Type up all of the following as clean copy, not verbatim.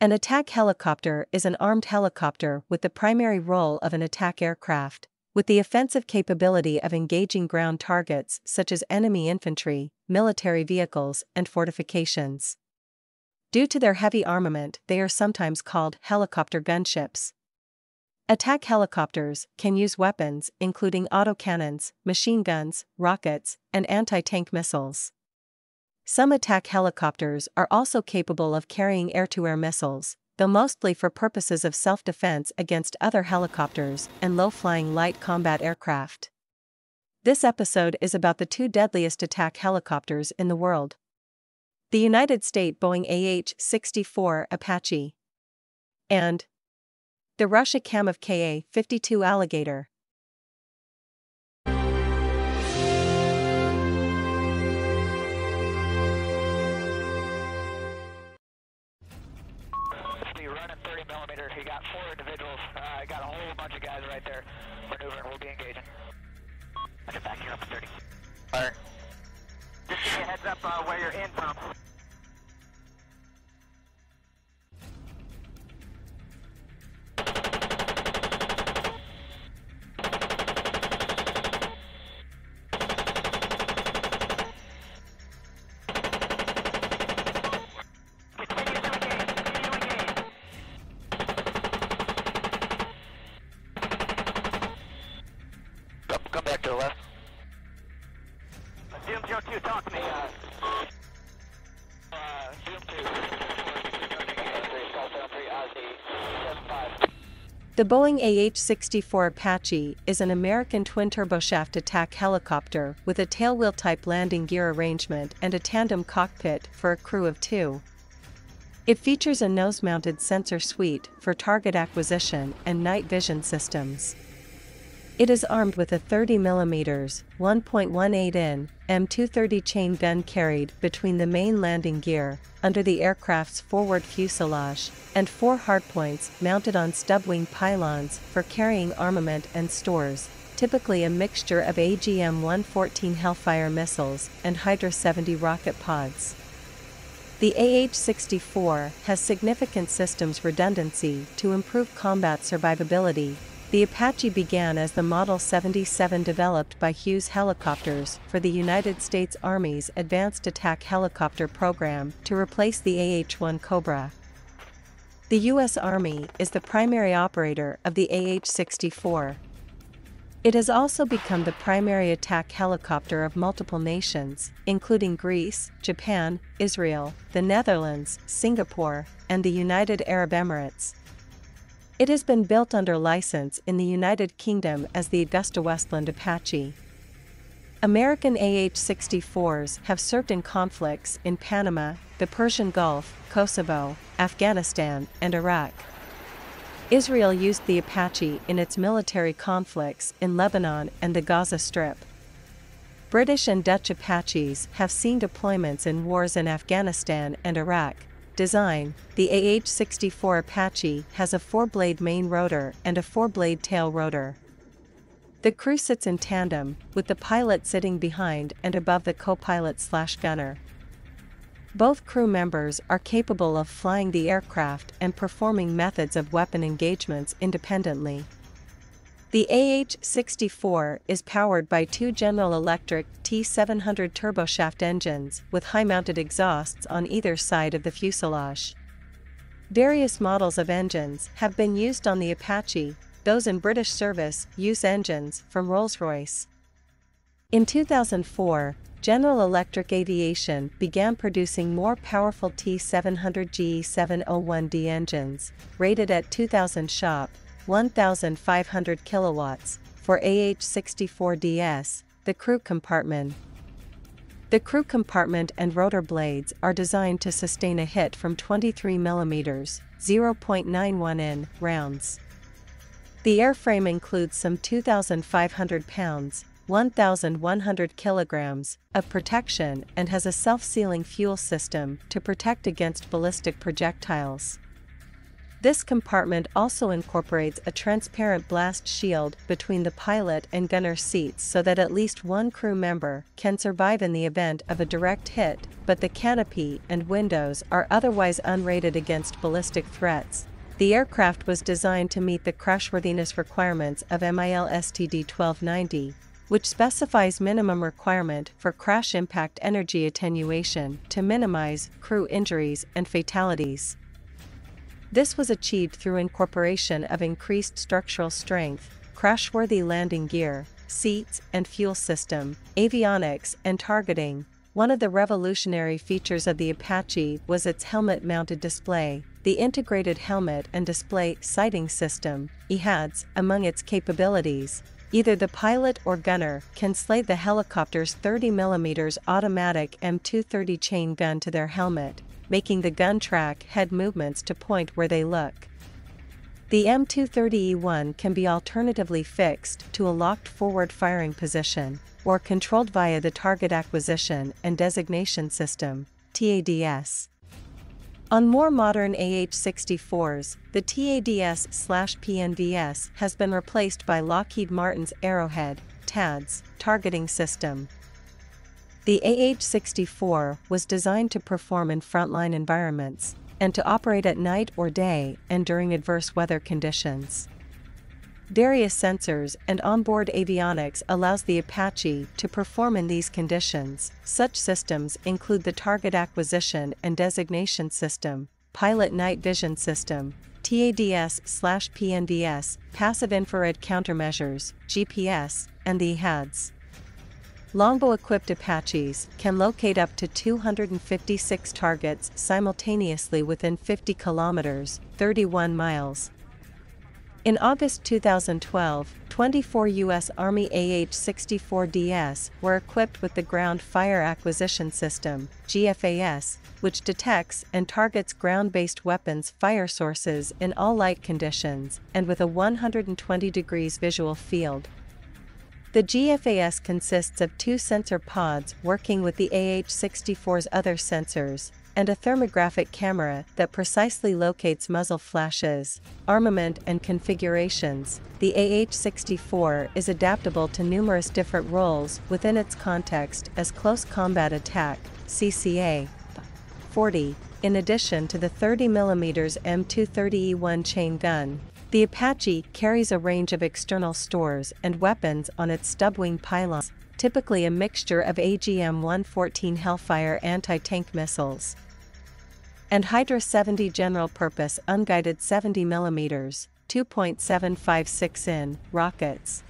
An attack helicopter is an armed helicopter with the primary role of an attack aircraft, with the offensive capability of engaging ground targets such as enemy infantry, military vehicles, and fortifications. Due to their heavy armament, they are sometimes called helicopter gunships. Attack helicopters can use weapons including autocannons, machine guns, rockets, and anti-tank missiles. Some attack helicopters are also capable of carrying air-to-air missiles, though mostly for purposes of self-defense against other helicopters and low-flying light combat aircraft. This episode is about the two deadliest attack helicopters in the world. The United States Boeing AH-64 Apache and the Russia Kamov KA-52 Alligator. Got a whole bunch of guys right there. Maneuvering, we'll be engaging. I just back here up to 30. Fire. Just give you a heads up where you're in from. The Boeing AH-64 Apache is an American twin-turboshaft attack helicopter with a tailwheel-type landing gear arrangement and a tandem cockpit for a crew of two. It features a nose-mounted sensor suite for target acquisition and night vision systems. It is armed with a 30mm 1.18-in M230 chain gun carried between the main landing gear, under the aircraft's forward fuselage, and four hardpoints mounted on stub-wing pylons for carrying armament and stores, typically a mixture of AGM-114 Hellfire missiles and Hydra-70 rocket pods. The AH-64 has significant systems redundancy to improve combat survivability. The Apache began as the Model 77 developed by Hughes Helicopters for the United States Army's Advanced Attack Helicopter Program to replace the AH-1 Cobra. The U.S. Army is the primary operator of the AH-64. It has also become the primary attack helicopter of multiple nations, including Greece, Japan, Israel, the Netherlands, Singapore, and the United Arab Emirates. It has been built under license in the United Kingdom as the Augusta Westland Apache. American AH-64s have served in conflicts in Panama, the Persian Gulf, Kosovo, Afghanistan, and Iraq. Israel used the Apache in its military conflicts in Lebanon and the Gaza Strip. British and Dutch Apaches have seen deployments in wars in Afghanistan and Iraq. Design: the AH-64 Apache has a four-blade main rotor and a four-blade tail rotor. The crew sits in tandem, with the pilot sitting behind and above the co-pilot/gunner. Both crew members are capable of flying the aircraft and performing methods of weapon engagements independently. The AH-64 is powered by two General Electric T700 turboshaft engines with high-mounted exhausts on either side of the fuselage. Various models of engines have been used on the Apache. Those in British service use engines from Rolls-Royce. In 2004, General Electric Aviation began producing more powerful T700 GE701D engines, rated at 2,000 shop, 1,500 kilowatts, for AH-64DS, the crew compartment. The crew compartment and rotor blades are designed to sustain a hit from 23 mm 0.91-in rounds. The airframe includes some 2,500 pounds, 1,100 kilograms, of protection and has a self-sealing fuel system to protect against ballistic projectiles. This compartment also incorporates a transparent blast shield between the pilot and gunner seats so that at least one crew member can survive in the event of a direct hit, but the canopy and windows are otherwise unrated against ballistic threats. The aircraft was designed to meet the crashworthiness requirements of MIL STD 1290, which specifies minimum requirement for crash impact energy attenuation to minimize crew injuries and fatalities. This was achieved through incorporation of increased structural strength, crashworthy landing gear, seats and fuel system, avionics and targeting. One of the revolutionary features of the Apache was its helmet-mounted display. The integrated helmet and display sighting system, EHADS, among its capabilities. Either the pilot or gunner can slide the helicopter's 30mm automatic M230 chain gun to their helmet, making the gun track head movements to point where they look. The M230E1 can be alternatively fixed to a locked forward firing position, or controlled via the Target Acquisition and Designation System, TADS. On more modern AH-64s, the TADS/PNVS has been replaced by Lockheed Martin's Arrowhead TADS targeting system. The AH-64 was designed to perform in frontline environments and to operate at night or day and during adverse weather conditions. Various sensors and onboard avionics allows the Apache to perform in these conditions. Such systems include the Target Acquisition and Designation System, Pilot Night Vision System, TADS/PNVS, Passive Infrared Countermeasures, GPS, and the EHADS. Longbow-equipped Apaches can locate up to 256 targets simultaneously within 50 kilometers, 31 miles. In August 2012, 24 U.S. Army AH-64Ds were equipped with the Ground Fire Acquisition System, GFAS, which detects and targets ground-based weapons fire sources in all light conditions and with a 120 degrees visual field. The GFAS consists of two sensor pods working with the AH-64's other sensors, and a thermographic camera that precisely locates muzzle flashes, armament and configurations. The AH-64 is adaptable to numerous different roles within its context as close combat attack, CCA-40, in addition to the 30mm M230E1 chain gun. The Apache carries a range of external stores and weapons on its stubwing pylons, typically a mixture of AGM-114 Hellfire anti-tank missiles and Hydra-70 general-purpose unguided 70mm, 2.756-in, rockets.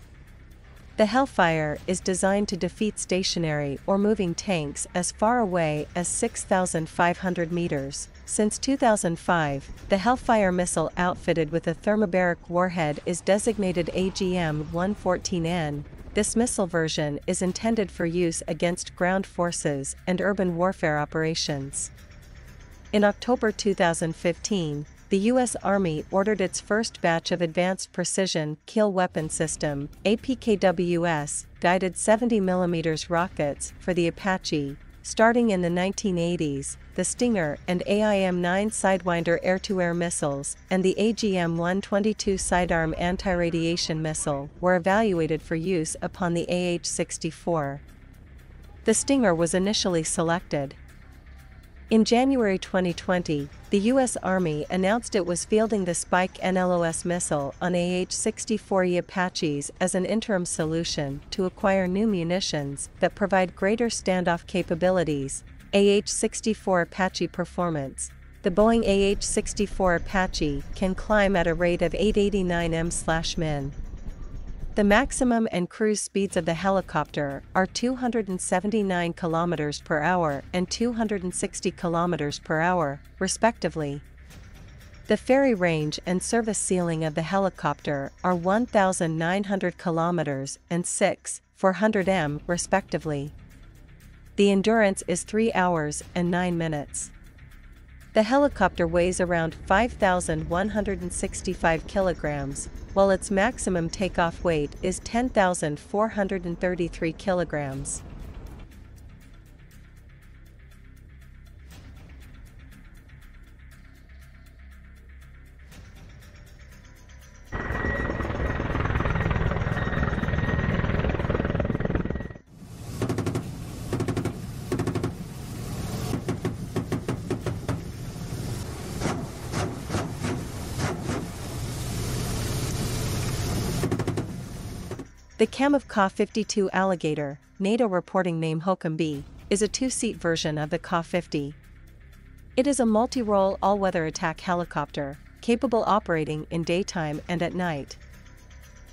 The Hellfire is designed to defeat stationary or moving tanks as far away as 6,500 meters. Since 2005, the Hellfire missile outfitted with a thermobaric warhead is designated AGM-114N. This missile version is intended for use against ground forces and urban warfare operations. In October 2015, the U.S. Army ordered its first batch of Advanced Precision Kill Weapon System, APKWS, guided 70mm rockets for the Apache. Starting in the 1980s, the Stinger and AIM-9 Sidewinder air-to-air missiles and the AGM-122 Sidearm anti-radiation missile were evaluated for use upon the AH-64. The Stinger was initially selected. In January 2020, the U.S. Army announced it was fielding the Spike NLOS missile on AH-64E Apaches as an interim solution to acquire new munitions that provide greater standoff capabilities. AH-64 Apache performance. The Boeing AH-64 Apache can climb at a rate of 889 m/min. The maximum and cruise speeds of the helicopter are 279 km per hour and 260 km per hour, respectively. The ferry range and service ceiling of the helicopter are 1,900 km and 6,400 m, respectively. The endurance is 3 hours and 9 minutes. The helicopter weighs around 5,165 kilograms, while its maximum takeoff weight is 10,433 kilograms. The Kamov KA-52 Alligator, NATO reporting name Hokum B, is a two-seat version of the Ka-50. It is a multi-role all-weather attack helicopter, capable operating in daytime and at night.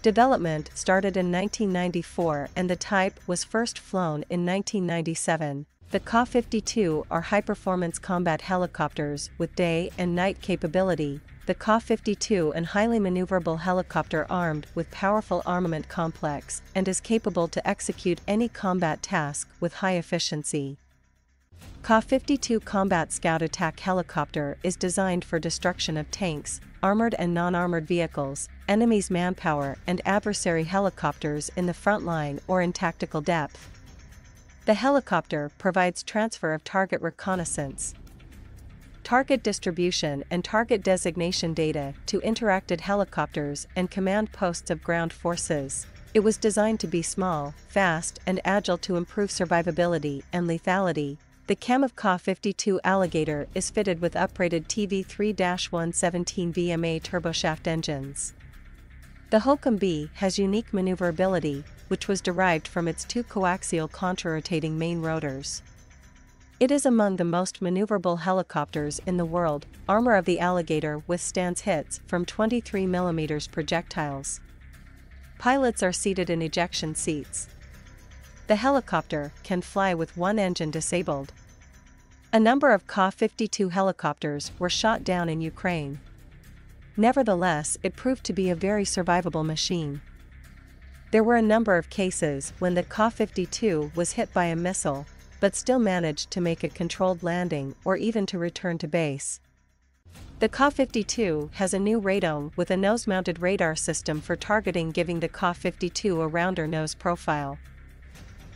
Development started in 1994 and the type was first flown in 1997. The Ka-52 are high-performance combat helicopters with day and night capability. The Ka-52 is a highly maneuverable helicopter armed with powerful armament complex and is capable to execute any combat task with high efficiency. Ka-52 Combat Scout Attack Helicopter is designed for destruction of tanks, armored and non-armored vehicles, enemy's manpower and adversary helicopters in the front line or in tactical depth. The helicopter provides transfer of target reconnaissance, target distribution and target designation data to interacted helicopters and command posts of ground forces. It was designed to be small, fast and agile to improve survivability and lethality. The Kamov KA-52 Alligator is fitted with uprated TV3-117 VMA turboshaft engines. The Hokum B has unique maneuverability, which was derived from its two coaxial contrarotating main rotors. It is among the most maneuverable helicopters in the world. Armor of the Alligator withstands hits from 23 mm projectiles. Pilots are seated in ejection seats. The helicopter can fly with one engine disabled. A number of Ka-52 helicopters were shot down in Ukraine. Nevertheless, it proved to be a very survivable machine. There were a number of cases when the Ka-52 was hit by a missile, but still managed to make a controlled landing or even to return to base. The Ka-52 has a new radome with a nose-mounted radar system for targeting, giving the Ka-52 a rounder nose profile.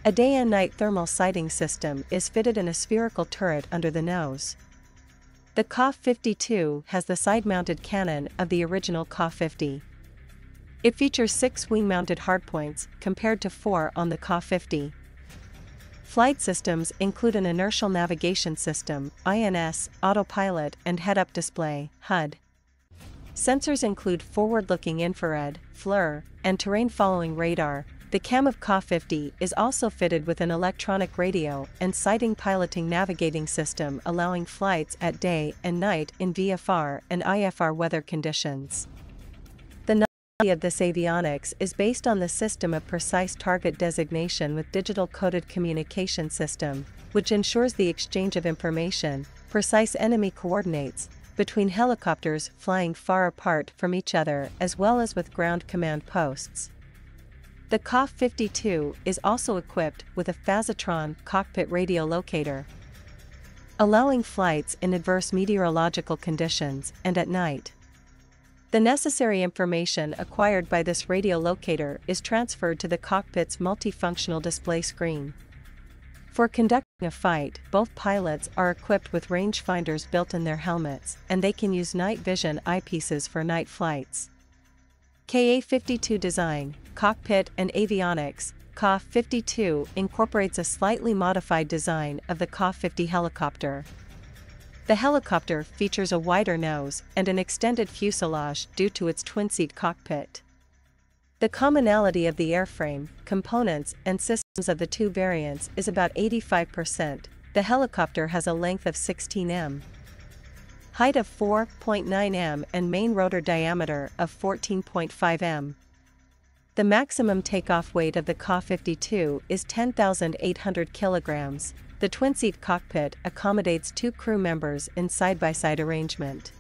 A day and night thermal sighting system is fitted in a spherical turret under the nose. The Ka-52 has the side-mounted cannon of the original Ka-50. It features 6 wing-mounted hardpoints compared to 4 on the Ka-50. Flight systems include an inertial navigation system, INS, autopilot and head-up display, HUD. Sensors include forward-looking infrared, FLIR, and terrain-following radar. The Kamov KA-50 is also fitted with an electronic radio and sighting piloting navigating system, allowing flights at day and night in VFR and IFR weather conditions. Of this avionics is based on the system of precise target designation with digital coded communication system, which ensures the exchange of information, precise enemy coordinates, between helicopters flying far apart from each other as well as with ground command posts. The Ka-52 is also equipped with a Phazotron cockpit radio locator, allowing flights in adverse meteorological conditions and at night. The necessary information acquired by this radio locator is transferred to the cockpit's multifunctional display screen. For conducting a fight, both pilots are equipped with rangefinders built in their helmets, and they can use night vision eyepieces for night flights. KA-52 design, cockpit and avionics. KA-52 incorporates a slightly modified design of the Ka-50 helicopter. The helicopter features a wider nose and an extended fuselage due to its twin-seat cockpit. The commonality of the airframe, components, and systems of the two variants is about 85%. The helicopter has a length of 16 m, height of 4.9 m and main rotor diameter of 14.5 m. The maximum takeoff weight of the Ka-52 is 10,800 kilograms. The twin-seat cockpit accommodates 2 crew members in side-by-side arrangement.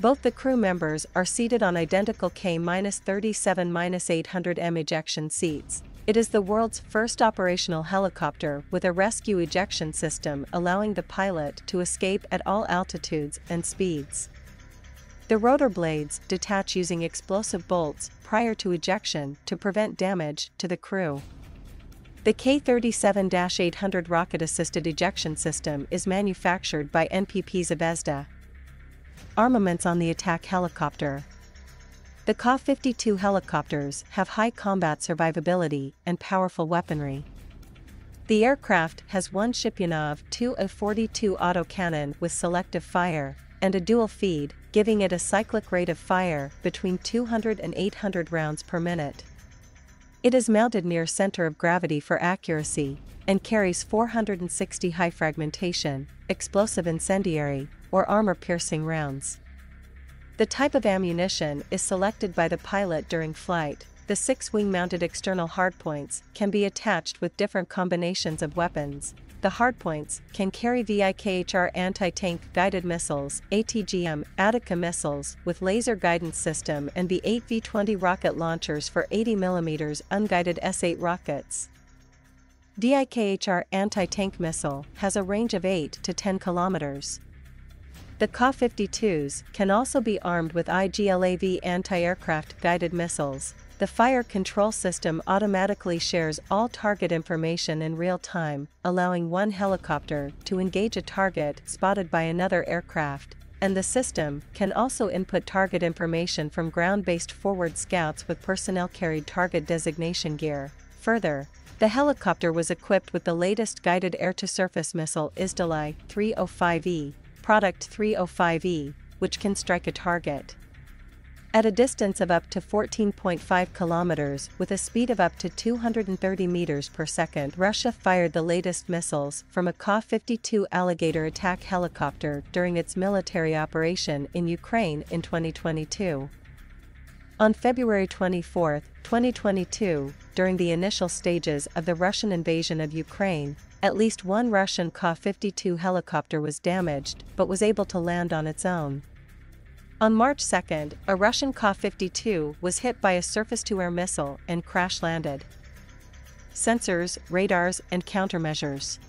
Both the crew members are seated on identical K-37-800M ejection seats. It is the world's first operational helicopter with a rescue ejection system, allowing the pilot to escape at all altitudes and speeds. The rotor blades detach using explosive bolts prior to ejection to prevent damage to the crew. The K-37-800 rocket-assisted ejection system is manufactured by NPP Zvezda. Armaments on the attack helicopter. The Ka-52 helicopters have high combat survivability and powerful weaponry. The aircraft has one Shipunov 2A42 autocannon with selective fire, and a dual feed, giving it a cyclic rate of fire between 200 and 800 rounds per minute. It is mounted near center of gravity for accuracy, and carries 460 high fragmentation, explosive incendiary, or armor-piercing rounds. The type of ammunition is selected by the pilot during flight. The 6 wing-mounted external hardpoints can be attached with different combinations of weapons. The hardpoints can carry VIKHR anti-tank guided missiles, ATGM, ATAKA missiles with laser guidance system, and the 8 V-20 rocket launchers for 80mm unguided S-8 rockets. VIKHR anti-tank missile has a range of 8 to 10 kilometers. The Ka-52s can also be armed with IGLA-V anti-aircraft guided missiles. The fire control system automatically shares all target information in real time, allowing one helicopter to engage a target spotted by another aircraft, and the system can also input target information from ground-based forward scouts with personnel carried target designation gear. Further, the helicopter was equipped with the latest guided air-to-surface missile Isdeli 305E, product 305E, which can strike a target at a distance of up to 14.5 kilometers with a speed of up to 230 meters per second. Russia fired the latest missiles from a Ka-52 Alligator attack helicopter during its military operation in Ukraine in 2022. On February 24, 2022, during the initial stages of the Russian invasion of Ukraine, at least one Russian Ka-52 helicopter was damaged but was able to land on its own. On March 2, a Russian Ka-52 was hit by a surface-to-air missile and crash-landed. Sensors, radars, and countermeasures.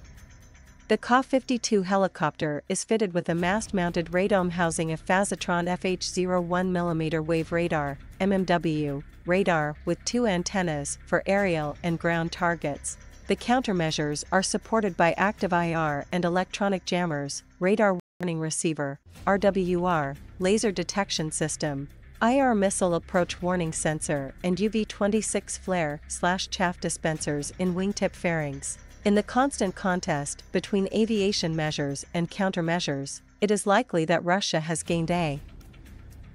The Ka-52 helicopter is fitted with a mast-mounted radome housing, a Phazotron FH-01 mm wave radar (MMW) radar with 2 antennas for aerial and ground targets. The countermeasures are supported by active IR and electronic jammers, radar warning receiver (RWR), laser detection system, IR missile approach warning sensor, and UV-26 flare/chaff dispensers in wingtip fairings. In the constant contest between aviation measures and countermeasures, it is likely that Russia has gained a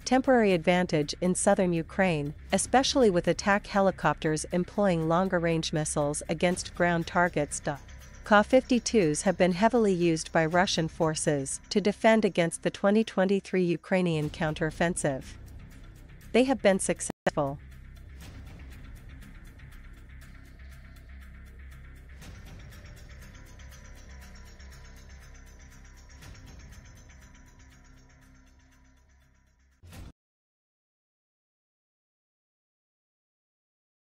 temporary advantage in southern Ukraine, especially with attack helicopters employing longer-range missiles against ground targets. Ka-52s have been heavily used by Russian forces to defend against the 2023 Ukrainian counteroffensive. They have been successful.